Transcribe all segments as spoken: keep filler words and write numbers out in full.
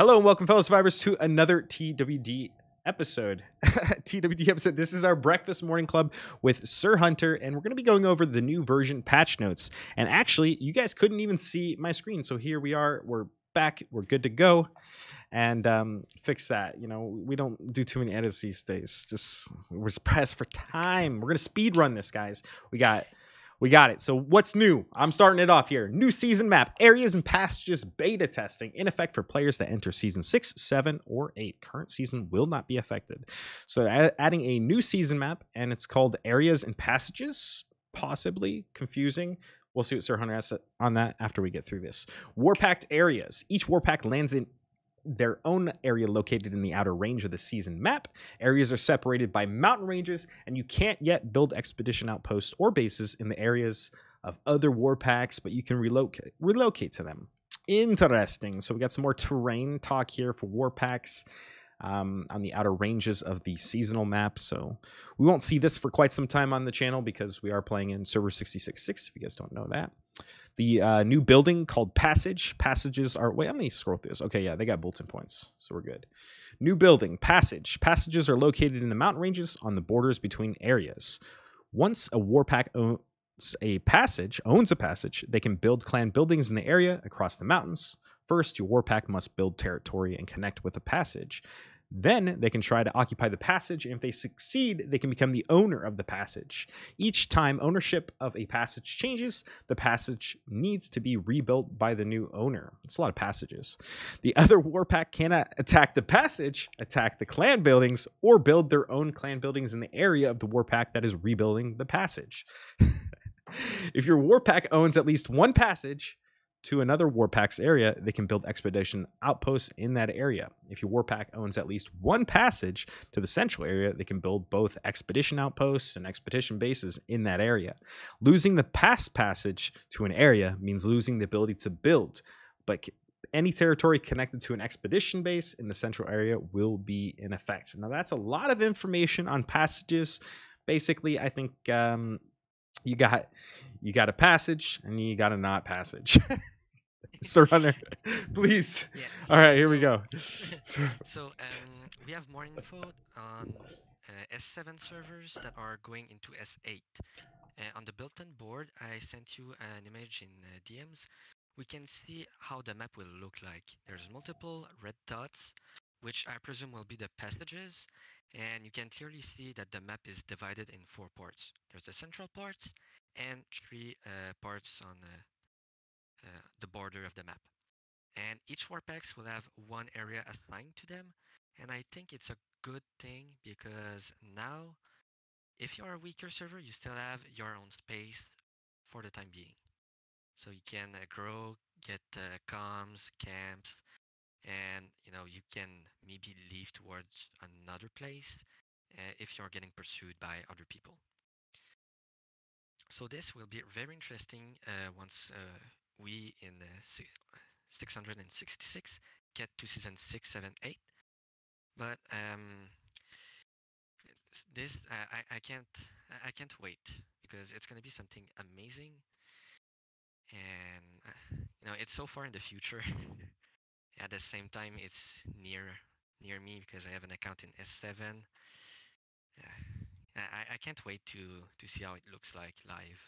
Hello and welcome, fellow survivors, to another T W D episode. T W D episode. This is our Breakfast Morning Club with Sir Hunter, and we're going to be going over the new version patch notes. And actually, you guys couldn't even see my screen, so here we are. We're back. We're good to go, and um, fix that. You know, we don't do too many edits these days. Just we're pressed for time. We're going to speed run this, guys. We got. We got it. So what's new? I'm starting it off here. New season map, areas and passages beta testing in effect for players that enter season six, seven, or eight. Current season will not be affected. So they're adding a new season map, and it's called areas and passages. Possibly confusing. We'll see what Sir Hunter has on that after we get through this. War Pact areas. Each war pact lands in their own area located in the outer range of the season map. Areas are separated by mountain ranges, and you can't yet build expedition outposts or bases in the areas of other war packs, but you can relocate relocate to them. Interesting. So we got some more terrain talk here for war packs um, on the outer ranges of the seasonal map. So we won't see this for quite some time on the channel because we are playing in server sixty-six six, if you guys don't know that. The uh, new building called Passage. Passages are... Wait, let me scroll through this. Okay, yeah, they got bulletin points, so we're good. New building, Passage. Passages are located in the mountain ranges on the borders between areas. Once a war pack owns a passage, owns a passage, they can build clan buildings in the area across the mountains. First, your war pack must build territory and connect with a passage. Then they can try to occupy the passage, and if they succeed, they can become the owner of the passage. Each time ownership of a passage changes, the passage needs to be rebuilt by the new owner. It's a lot of passages. The other war pack cannot attack the passage, attack the clan buildings, or build their own clan buildings in the area of the war pack that is rebuilding the passage. If your war pack owns at least one passage to another war pack's area, they can build expedition outposts in that area. If your war pack owns at least one passage to the central area, they can build both expedition outposts and expedition bases in that area. Losing the past passage to an area means losing the ability to build, but any territory connected to an expedition base in the central area will be in effect. Now, that's a lot of information on passages. Basically, I think um, you got... You got a passage, and you got a not passage. Sir Hunter, please. Yeah. All right, here so, we go. So um, we have more info on uh, S seven servers that are going into S eight. Uh, on the built-in board, I sent you an image in uh, D Ms. We can see how the map will look like. There's multiple red dots, which I presume will be the passages. And you can clearly see that the map is divided in four parts. There's the central parts, and three uh, parts on uh, uh, the border of the map. And each war pack will have one area assigned to them. And I think it's a good thing because now, if you're a weaker server, you still have your own space for the time being. So you can uh, grow, get uh, comms, camps, and you know you can maybe leave towards another place uh, if you're getting pursued by other people. So this will be very interesting uh, once uh, we in uh, six sixty-six get to season six, seven, eight. But um, this I, I can't I can't wait because it's gonna be something amazing, and uh, you know it's so far in the future. At the same time, it's near near me because I have an account in S seven. Uh, I, I can't wait to to see how it looks like live.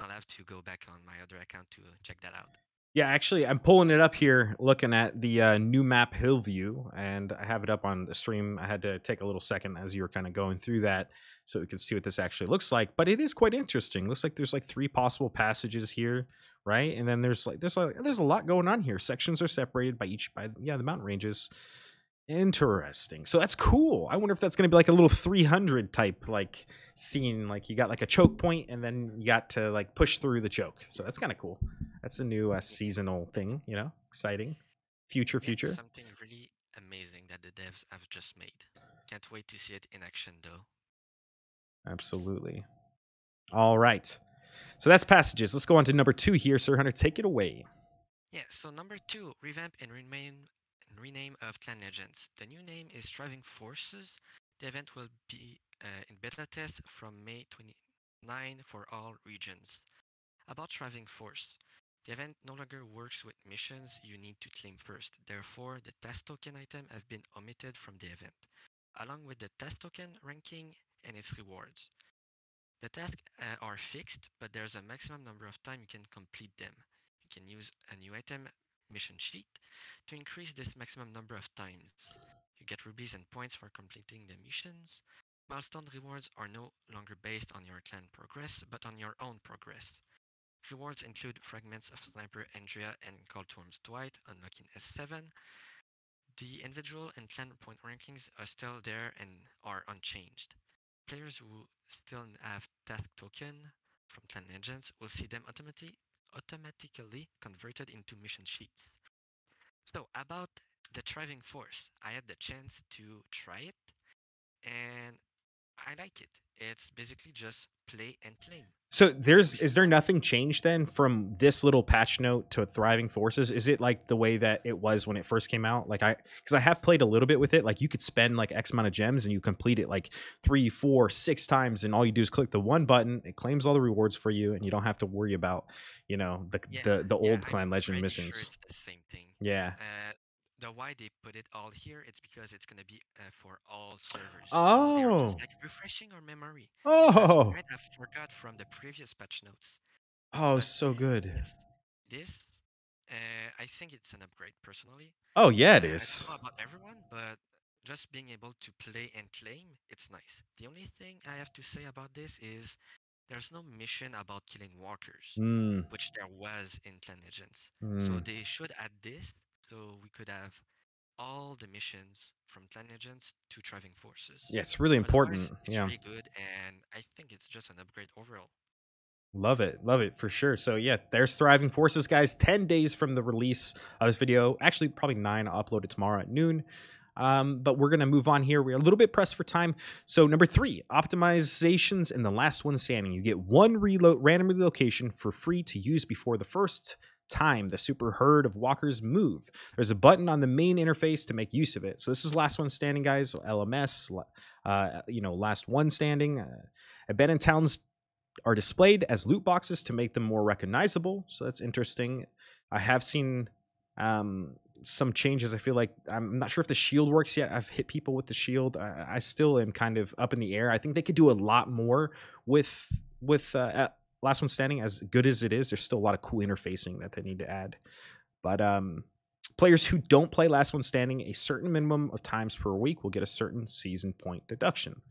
I'll have to go back on my other account to check that out. Yeah, actually, I'm pulling it up here, looking at the uh, new map Hillview, and I have it up on the stream. I had to take a little second as you were kind of going through that so we could see what this actually looks like. But it is quite interesting. Looks like there's like three possible passages here, right? And then there's like there's like there's a lot going on here. Sections are separated by each by yeah the mountain ranges. Interesting. So that's cool. I wonder if that's going to be like a little three hundred type like scene, like you got like a choke point and then you got to like push through the choke. So that's kind of cool. That's a new uh, seasonal thing, you know, exciting future future. It's something really amazing that the devs have just made. Can't wait to see it in action though. Absolutely. All right. So that's passages. Let's go on to number two here. Sir Hunter, take it away. Yeah. So number two, revamp and remain rename of Clan Legends. The new name is Driving Forces. The event will be uh, in beta test from May twenty-ninth for all regions. About Driving Force. The event no longer works with missions you need to claim first. Therefore, the task token item have been omitted from the event, along with the task token ranking and its rewards. The tasks uh, are fixed, but there's a maximum number of time you can complete them. You can use a new item, mission sheet, to increase this maximum number of times. You get rubies and points for completing the missions. Milestone rewards are no longer based on your clan progress, but on your own progress. Rewards include fragments of Sniper Andrea and Call to Arms Dwight, unlocked in S seven. The individual and clan point rankings are still there and are unchanged. Players who still have task token from Clan Legends will see them automatically automatically converted into mission sheets. So about the Driving Force, I had the chance to try it, and I like it. It's basically just play and claim. So there's is there nothing changed then from this little patch note to Thriving Forces? Is it like the way that it was when it first came out? Like I, because I have played a little bit with it. Like you could spend like X amount of gems and you complete it like three, four, six times, and all you do is click the one button. It claims all the rewards for you, and you don't have to worry about you know the yeah, the, the old yeah, Clan I'm Legend missions. Sure it's the same thing. Yeah. Uh, The why they put it all here, it's because it's going to be uh, for all servers. Oh! Just, like, refreshing our memory. Oh! I kind of forgot from the previous patch notes. Oh, but so good. This, uh, I think it's an upgrade, personally. Oh, yeah, it is. I don't know about everyone, but just being able to play and claim, it's nice. The only thing I have to say about this is there's no mission about killing walkers, mm. which there was in Clan Legends. Mm. So they should add this. So we could have all the missions from Clan Legends to Driving Forces. Yeah, it's really important. It's yeah. really good, and I think it's just an upgrade overall. Love it. Love it for sure. So yeah, there's Thriving Forces, guys. ten days from the release of this video. Actually, probably nine. I'll upload it tomorrow at noon. Um, but we're going to move on here. We're a little bit pressed for time. So number three, optimizations and the last one standing. You get one reload, random relocation for free to use before the first time the super herd of walkers move. There's a button on the main interface to make use of it. So this is Last One Standing, guys. So L M S, uh, you know, Last One Standing. Uh, abandoned towns are displayed as loot boxes to make them more recognizable. So that's interesting. I have seen um, some changes. I feel like I'm not sure if the shield works yet. I've hit people with the shield. I, I still am kind of up in the air. I think they could do a lot more with with. Uh, Last One Standing, as good as it is, there's still a lot of cool interfacing that they need to add. But um, players who don't play Last One Standing a certain minimum of times per week will get a certain season point deduction.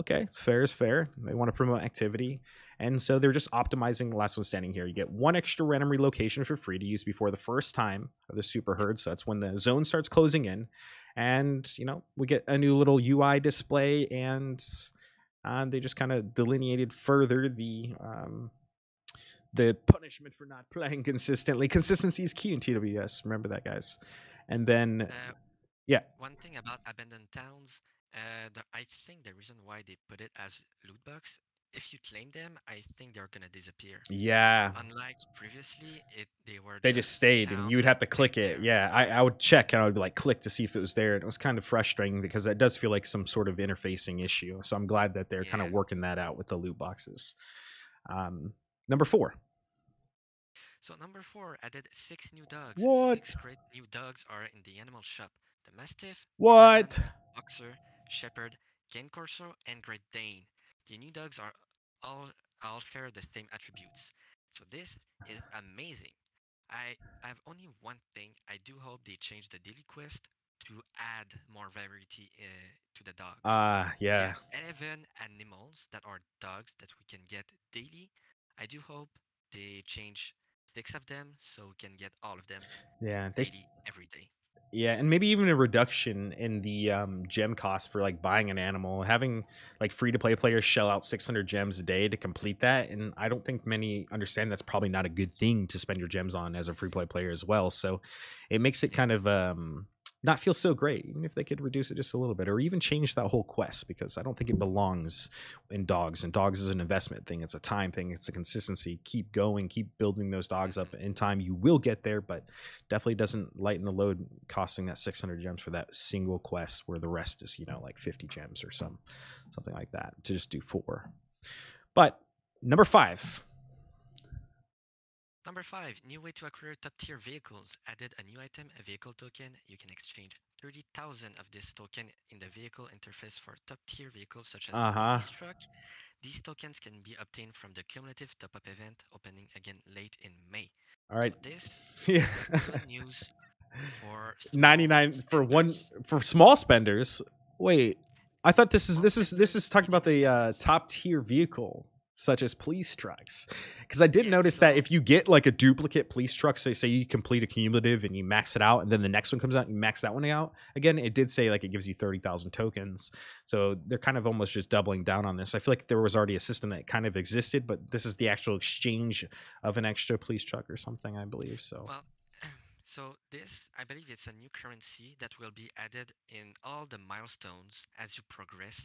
Okay, fair is fair. They want to promote activity. And so they're just optimizing Last One Standing here. You get one extra random relocation for free to use before the first time of the super herd. So that's when the zone starts closing in. And, you know, we get a new little U I display, and Um, they just kind of delineated further the um, the punishment for not playing consistently. Consistency is key in T W S. Remember that, guys. And then, uh, yeah. One thing about abandoned towns, uh, the, I think the reason why they put it as loot box, if you claim them, I think they're gonna disappear. Yeah. Unlike previously, it they were. They just stayed, and you'd have to click it. Yeah, I, I would check, and I would like click to see if it was there, and it was kind of frustrating because that does feel like some sort of interfacing issue. So I'm glad that they're yeah. kind of working that out with the loot boxes. Um, number four. So number four added six new dogs. What? Six great new dogs are in the animal shop: the Mastiff, what? Boxer, Shepherd, Ken Corso, and Great Dane. The new dogs are all, all share the same attributes. So this is amazing. I have only one thing. I do hope they change the daily quest to add more variety uh, to the dogs. Ah, uh, yeah. eleven animals that are dogs that we can get daily. I do hope they change six of them so we can get all of them yeah, they... daily every day. Yeah, and maybe even a reduction in the um, gem cost for like buying an animal. Having like free-to-play players shell out six hundred gems a day to complete that, and I don't think many understand that's probably not a good thing to spend your gems on as a free-to-play player as well. So it makes it kind of um, not feel so great, even if they could reduce it just a little bit, or even change that whole quest, because I don't think it belongs in dogs. And dogs is an investment thing. It's a time thing. It's a consistency. Keep going. Keep building those dogs up in time. You will get there, but definitely doesn't lighten the load costing that six hundred gems for that single quest where the rest is, you know, like fifty gems or some, something like that to just do four. But number five. Number five, new way to acquire top tier vehicles. Added a new item, a vehicle token. You can exchange thirty thousand of this token in the vehicle interface for top tier vehicles such as uh-huh. the truck. These tokens can be obtained from the cumulative top up event opening again late in May. All right. So this yeah. good news for ninety-nine spenders. for one for small spenders. Wait, I thought this is this is this is talking about the uh, top tier vehicle, such as police trucks, because I did yeah, notice so that if you get like a duplicate police truck, say say you complete a cumulative and you max it out, and then the next one comes out and you max that one out again, it did say like it gives you thirty thousand tokens. So they're kind of almost just doubling down on this. I feel like there was already a system that kind of existed, but this is the actual exchange of an extra police truck or something, I believe. So. Well, so this, I believe, it's a new currency that will be added in all the milestones as you progress,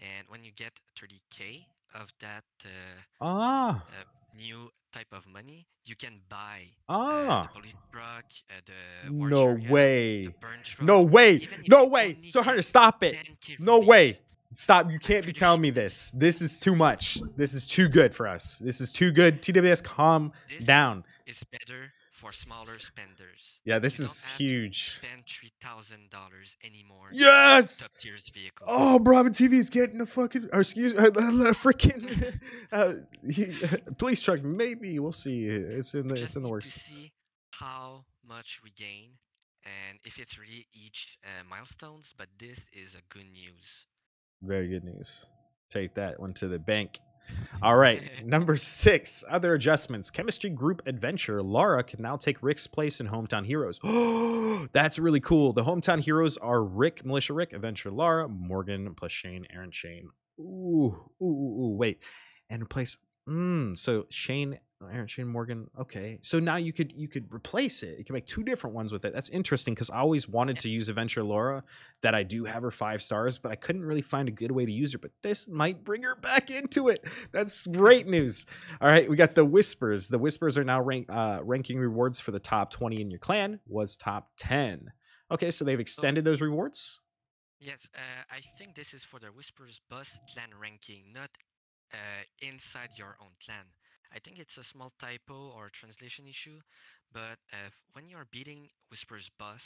and when you get thirty k. of that uh, ah. uh, new type of money, you can buy ah. uh, the police truck, uh, the war no chariot, way the burn truck, no way no way Sir Hunter, stop it no release. way stop you can't be telling me this this is too much this is too good for us this is too good T W S, calm this down. It's better for smaller spenders. Yeah, this you is don't have huge. To spend three thousand dollars anymore. Yes. Top tiers vehicle. Oh, BrobbenTV is getting a fucking, or excuse, a, a, a freaking uh, he, a police truck. Maybe we'll see. It's in the Just it's in the works. To see how much we gain, and if it's really each uh, milestones. But this is a good news. Very good news. Take that one to the bank. All right, number six, other adjustments. Chemistry group adventure Lara can now take Rick's place in Hometown Heroes. Oh, that's really cool. The Hometown Heroes are Rick, Militia Rick, Adventure Lara, Morgan, plus Shane, Aaron, Shane. Ooh, ooh, ooh, ooh, wait. And replace, mm, so Shane, Aaron, Shane, Morgan. Okay, so now you could you could replace it. You can make two different ones with it. That's interesting, because I always wanted to use Adventure Lara, that I do have her five stars, but I couldn't really find a good way to use her. But this might bring her back into it. That's great news. All right, we got the Whisperers. The Whisperers are now rank, uh, ranking rewards for the top twenty in your clan. Was top ten. Okay, so they've extended those rewards. Yes, uh, I think this is for the Whisperers boss clan ranking, not uh, inside your own clan. I think it's a small typo or translation issue, but uh, when you're beating Whisper's boss,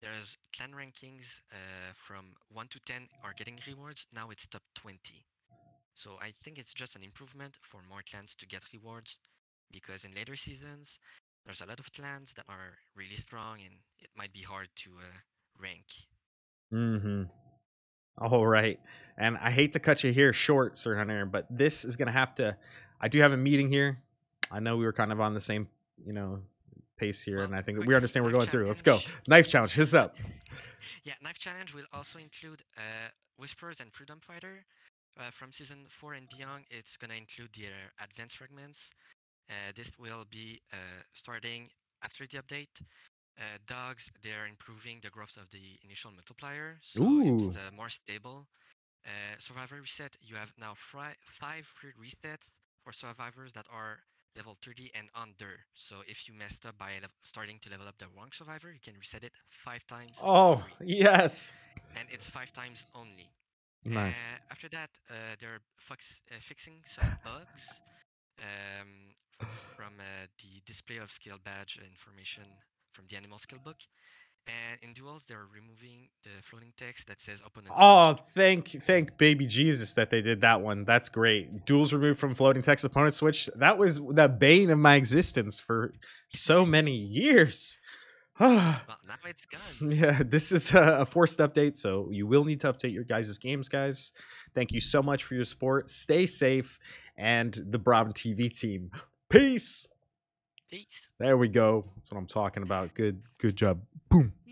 there's clan rankings uh, from one to ten are getting rewards. Now it's top twenty. So I think it's just an improvement for more clans to get rewards, because in later seasons, there's a lot of clans that are really strong and it might be hard to uh, rank. Mm-hmm. All right. And I hate to cut you here short, Sir Hunter, but this is going to have to... I do have a meeting here. I know we were kind of on the same, you know, pace here, well, and I think we, we understand we're going challenge. through. Let's go. Knife challenge. What's up? Yeah, Knife Challenge will also include uh, Whisperers and Freedom Fighter. Uh, from Season four and beyond, it's going to include the uh, advanced fragments. Uh, this will be uh, starting after the update. Uh, dogs, they're improving the growth of the initial multiplier, so Ooh. it's uh, more stable. Uh, Survivor Reset, you have now five free resets for survivors that are level thirty and under. So if you messed up by starting to level up the wrong survivor, you can reset it five times. Oh, yes. And it's five times only. Nice. Uh, after that, uh, they're uh, fixing some bugs um, from uh, the display of skill badge information from the animal skill book. And in duels, they're removing the floating text that says opponent. Oh, thank thank baby Jesus that they did that one. That's great. Duels removed from floating text opponent switch. That was the bane of my existence for so many years. Well, now it's gone. Yeah, this is a forced update, so you will need to update your guys' games, guys. Thank you so much for your support. Stay safe, and the BrobbenTV team. Peace. Peace. There we go. That's what I'm talking about. Good, good job. Boom.